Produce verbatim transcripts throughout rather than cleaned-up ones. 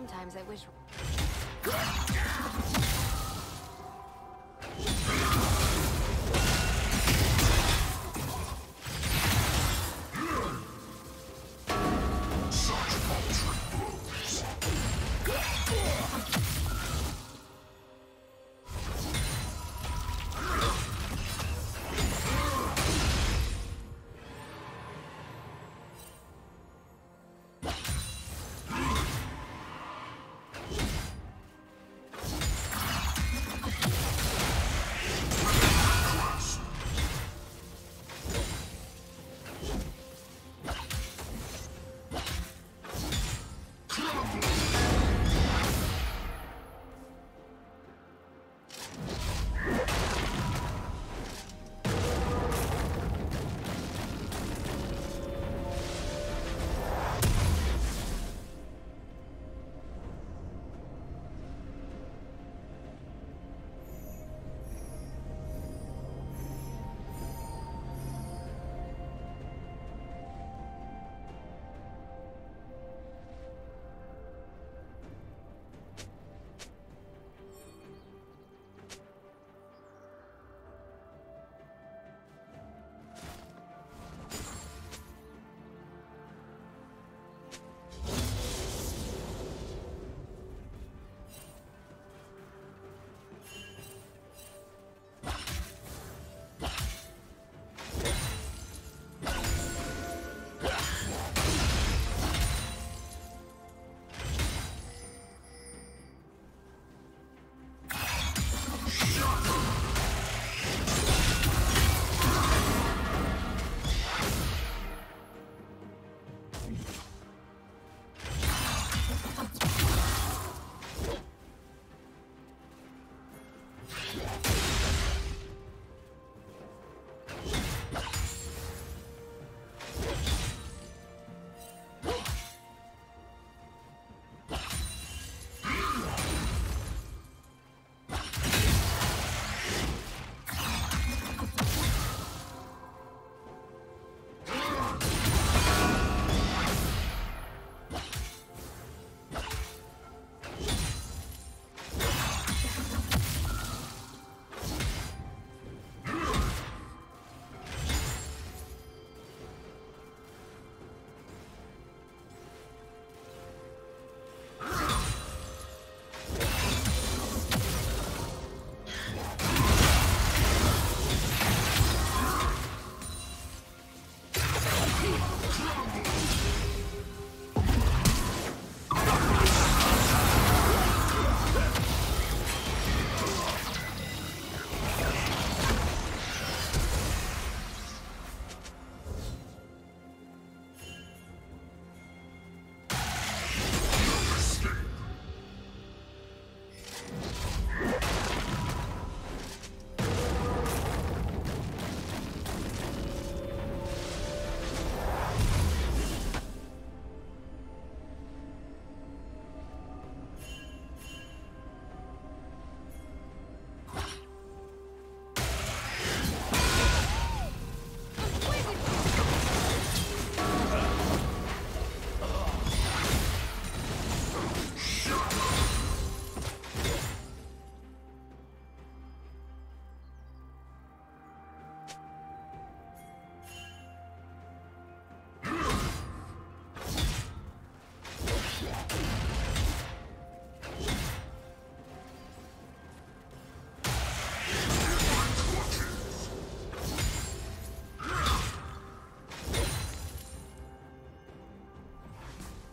Sometimes I wish...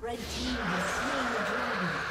Red team has slain the dragon.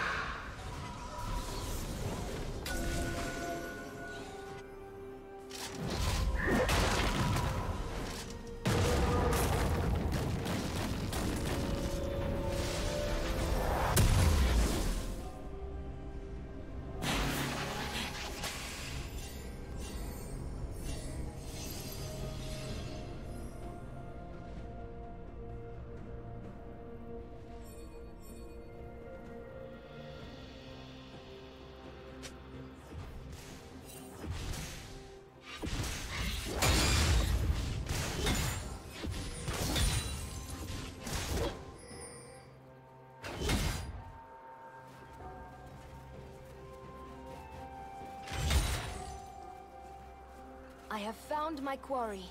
I have found my quarry.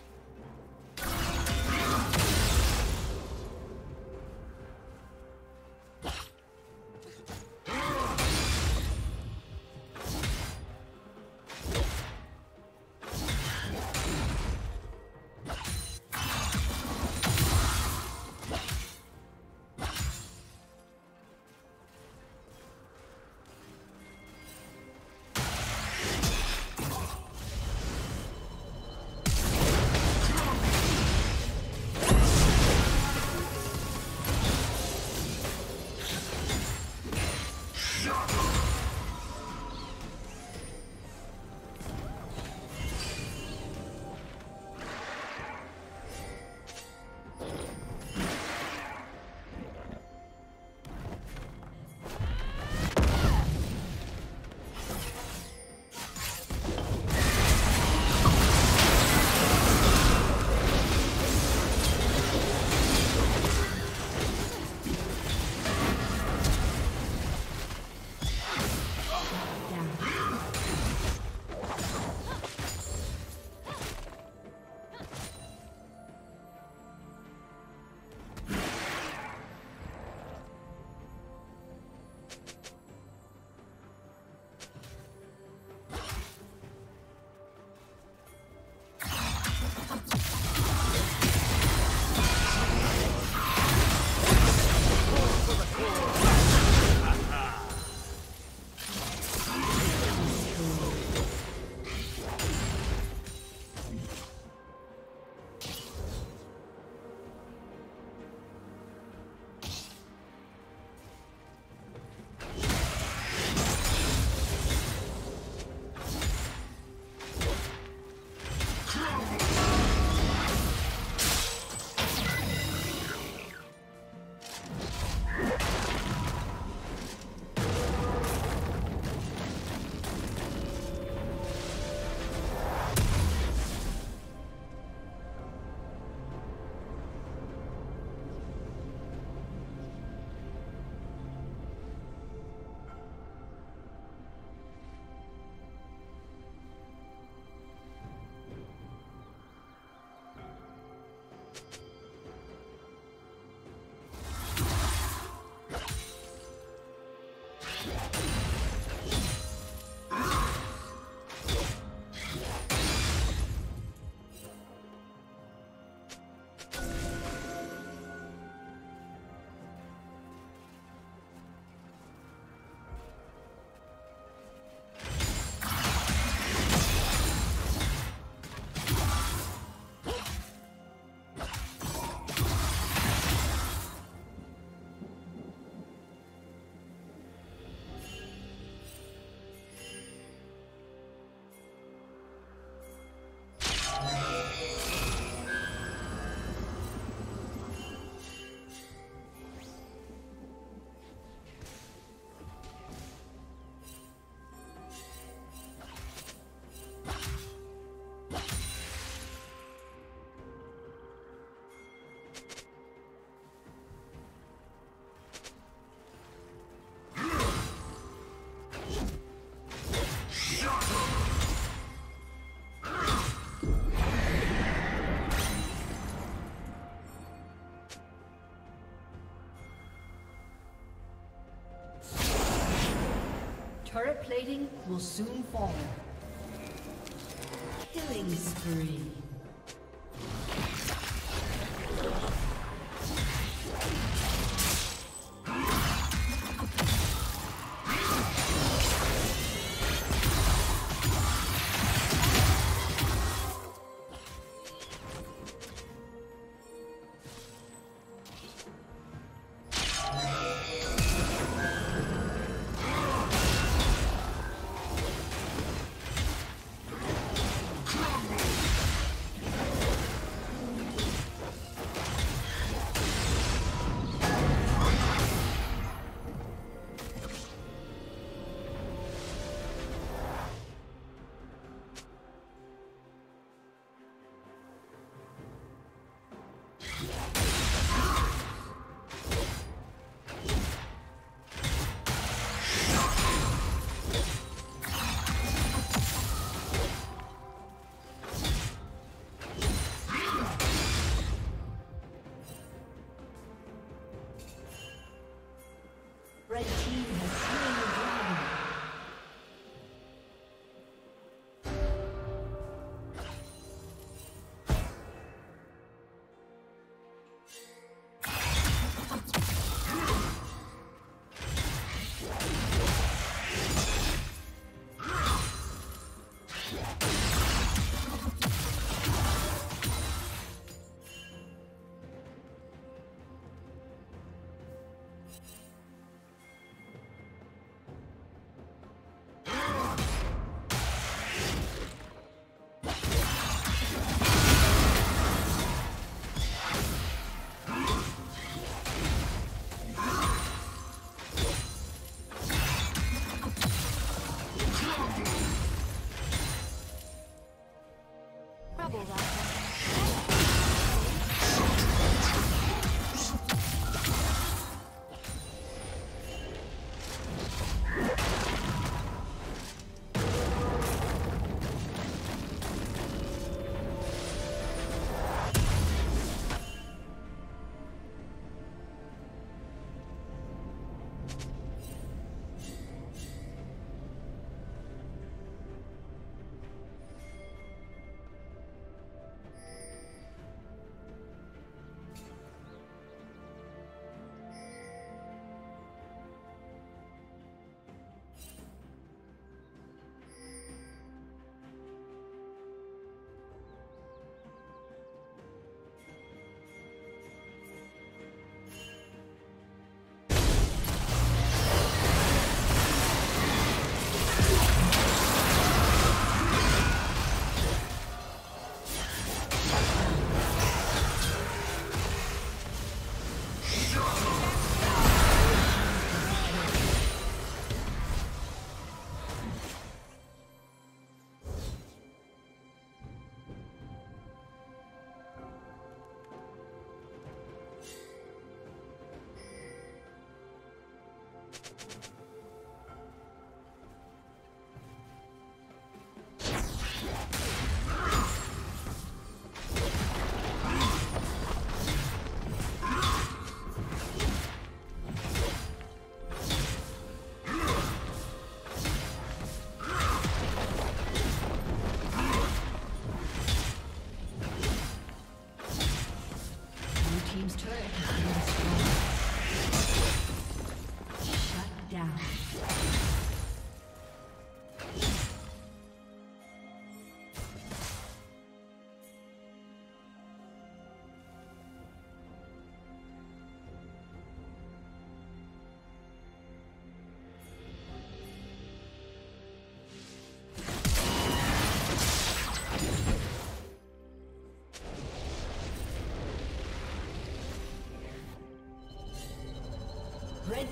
Turret plating will soon fall. Killing spree. down. Red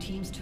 Team's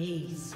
Haze.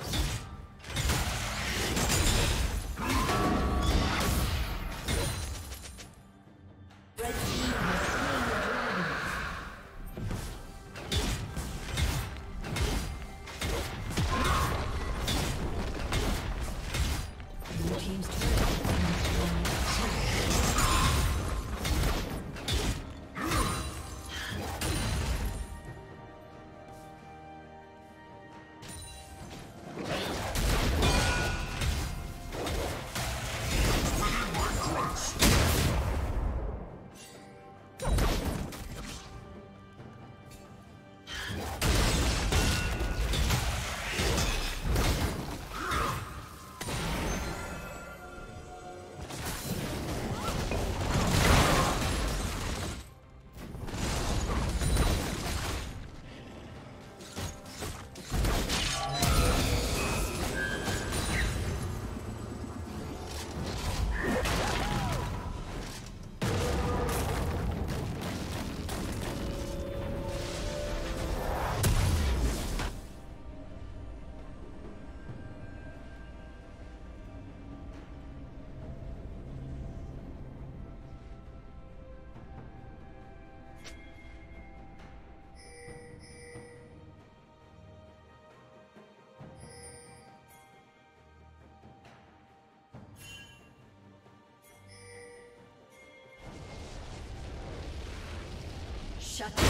Shut up.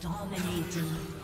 Dominating.